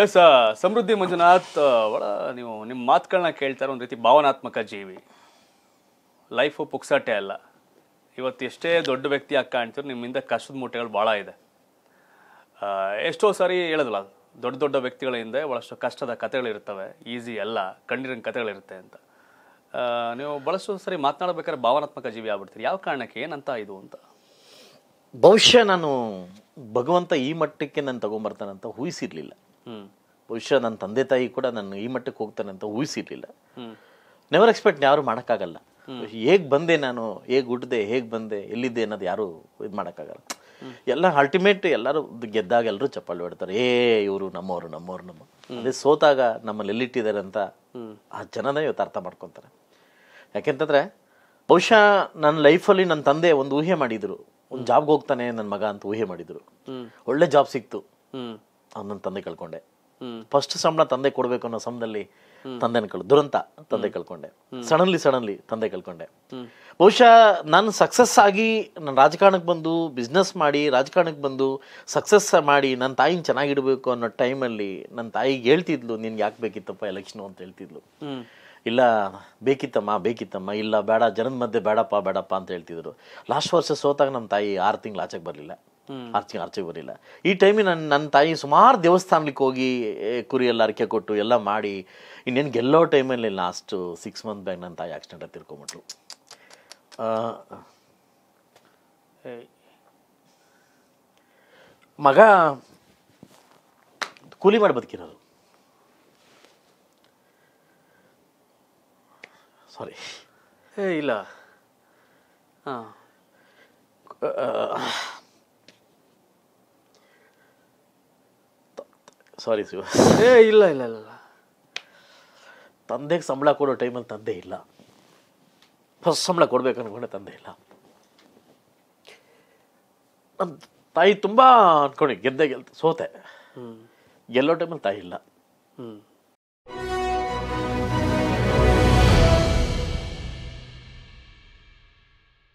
Yes, Samruddhi Manjunath, ನಿಮ್ಮ ಮಾತುಗಳನ್ನ ಕೇಳ್ತಾರೆ ಒಂದು ರೀತಿ ಭಾವನಾತ್ಮಕ ಜೀವಿ. ಲೈಫ್ ಪುಕ್ಸಾಟೆ ಅಲ್ಲ. ಇವತ್ತು ಎಷ್ಟೇ ದೊಡ್ಡ ವ್ಯಕ್ತಿ ಆಗಿ ಕಾಣ್ತಿದ್ರು ನಿಮ್ಮಿಂದ ಕಷ್ಟದ ಮೂಟೆಗಳು ಭಾಳ ಇದೆ. ಎಷ್ಟೋ ಸಾರಿ ಹೇಳೋದಿಲ್ಲ, ದೊಡ್ಡ ದೊಡ್ಡ ವ್ಯಕ್ತಿಗಳ ಹಿಂದೆ ಭಾಳಷ್ಟು ಕಷ್ಟದ ಕಥೆಗಳಿರ್ತವೆ, ಈಸಿ ಅಲ್ಲ, ಕಣ್ಣೀರಿನ ಕಥೆಗಳಿರುತ್ತೆ ಅಂತ. ನೀವು ಭಾಳಷ್ಟು ಸಾರಿ ಮಾತನಾಡಬೇಕಾದ್ರೆ ಭಾವನಾತ್ಮಕ ಜೀವಿ ಆಗ್ಬಿಡ್ತೀರಿ. ಯಾವ ಕಾರಣಕ್ಕೆ, ಏನಂತ ಇದು ಅಂತ? ಬಹುಶಃ ನಾನು ಭಗವಂತ ಈ ಮಟ್ಟಕ್ಕೆ ನಾನು ತಗೊಂಡ್ಬರ್ತಾನಂತ ಊಹಿಸಿರ್ಲಿಲ್ಲ. ಬಹುಶಃ ನನ್ನ ತಂದೆ ತಾಯಿ ಕೂಡ ನಾನು ಈ ಮಟ್ಟಕ್ಕೆ ಹೋಗ್ತಾನೆ ಅಂತ ಊಹಿಸಿರ್ಲಿಲ್ಲ. ನೆವರ್ ಎಕ್ಸ್ಪೆಕ್ಟ್, ಯಾರು ಮಾಡೋಕ್ಕಾಗಲ್ಲ. ಹೇಗೆ ಬಂದೆ ನಾನು, ಹೇಗೆ ಹುಟ್ಟಿದೆ, ಹೇಗೆ ಬಂದೆ, ಎಲ್ಲಿದ್ದೆ ಅನ್ನೋದು ಯಾರು ಇದು ಮಾಡೋಕ್ಕಾಗಲ್ಲ. ಎಲ್ಲ ಅಲ್ಟಿಮೇಟ್ ಎಲ್ಲರೂ ಗೆದ್ದಾಗ ಎಲ್ಲರೂ ಚಪ್ಪಾಳೆ ಹೊಡ್ತಾರೆ, ಇವರು ನಮ್ಮವರು ನಮ್ಮವ್ರು ನಮ್ಮ. ಅದೇ ಸೋತಾಗ ನಮ್ಮಲ್ಲಿ ಎಲ್ಲಿಟ್ಟಿದ್ದಾರೆ ಅಂತ ಆ ಜನನೇ ಇವತ್ತು ಅರ್ಥ ಮಾಡ್ಕೊತಾರೆ. ಯಾಕೆಂತಂದರೆ ಬಹುಶಃ ನನ್ನ ಲೈಫಲ್ಲಿ ನನ್ನ ತಂದೆ ಒಂದು ಊಹೆ ಮಾಡಿದರು, ಒಂದು ಜಾಬ್ಗೆ ಹೋಗ್ತಾನೆ ನನ್ನ ಮಗ ಅಂತ ಊಹೆ ಮಾಡಿದರು. ಒಳ್ಳೆ ಜಾಬ್ ಸಿಕ್ತು, ಅವ್ನು ನನ್ನ ತಂದೆ ಕಳ್ಕೊಂಡೆ. ಫಸ್ಟ್ ಸಂಬಳ ತಂದೆ ಕೊಡಬೇಕು ಅನ್ನೋ ಸಮಯದಲ್ಲಿ ತಂದೆನ ದುರಂತ ತಂದೆ ಕಳ್ಕೊಂಡೆ. ಸಡನ್ಲಿ ತಂದೆ ಕಳ್ಕೊಂಡೆ. ಬಹುಶಃ ನಾನು ಸಕ್ಸಸ್ ಆಗಿ ನಾನು ರಾಜಕಾರಣಕ್ಕೆ ಬಂದು ಬಿಸ್ನೆಸ್ ಮಾಡಿ ರಾಜಕಾರಣಕ್ಕೆ ಬಂದು ಸಕ್ಸಸ್ ಮಾಡಿ ನನ್ನ ತಾಯಿನ ಚೆನ್ನಾಗಿಡಬೇಕು ಅನ್ನೋ ಟೈಮಲ್ಲಿ ನನ್ನ ತಾಯಿಗೆ ಹೇಳ್ತಿದ್ಲು, ನಿನ್ಗೆ ಯಾಕೆ ಬೇಕಿತ್ತಪ್ಪ ಎಲೆಕ್ಷನು ಅಂತ ಹೇಳ್ತಿದ್ಲು. ಇಲ್ಲ ಬೇಕಿತ್ತಮ್ಮ, ಇಲ್ಲ ಬೇಡ, ಜನದ ಮಧ್ಯೆ ಬೇಡಪ್ಪ ಅಂತ ಹೇಳ್ತಿದ್ರು. ಲಾಸ್ಟ್ ವರ್ಷ ಸೋತಾಗ ನಮ್ಮ ತಾಯಿ 6 ತಿಂಗಳು ಆಚೆಗೆ ಬರಲಿಲ್ಲ, ಆರ್ಚೆಗೆ ಬರಲಿಲ್ಲ. ಈ ಟೈಮಿಗೆ ನನ್ನ ತಾಯಿ ಸುಮಾರು ದೇವಸ್ಥಾನಕ್ಕೆ ಹೋಗಿ ಕುರಿ ಎಲ್ಲ ಅರಕೆ ಕೊಟ್ಟು ಎಲ್ಲ ಮಾಡಿ ಇನ್ನೇನು ಗೆಲ್ಲೋ ಟೈಮಲ್ಲಿ ಲಾಸ್ಟು 6 ಮಂತ್ ಬ್ಯಾಗ್ ನನ್ನ ತಾಯಿ ಆಕ್ಸಿಡೆಂಟ್ ತಿರ್ಕೊಂಬಿಟ್ರು. ಮಗ ಕೂಲಿ ಮಾಡಿ ಬದುಕಿರೋರು. ಸಾರಿ, ಇಲ್ಲ ಸಾರಿ ಶಿವ ಇಲ್ಲ ಇಲ್ಲ ಇಲ್ಲ ತಂದೆಗೆ ಸಂಬಳ ಕೊಡೋ ಟೈಮಲ್ಲಿ ತಂದೆ ಇಲ್ಲ. ಫಸ್ಟ್ ಸಂಬಳ ಕೊಡ್ಬೇಕು ಅನ್ಕೊಂಡೆ, ತಂದೆ ಇಲ್ಲ. ನಮ್ಮ ತಾಯಿ ತುಂಬ ಅಂದ್ಕೊಂಡೆ, ಗೆದ್ದೆ ಸೋತೆ, ಗೆಲ್ಲೋ ಟೈಮಲ್ಲಿ ತಾಯಿ ಇಲ್ಲ.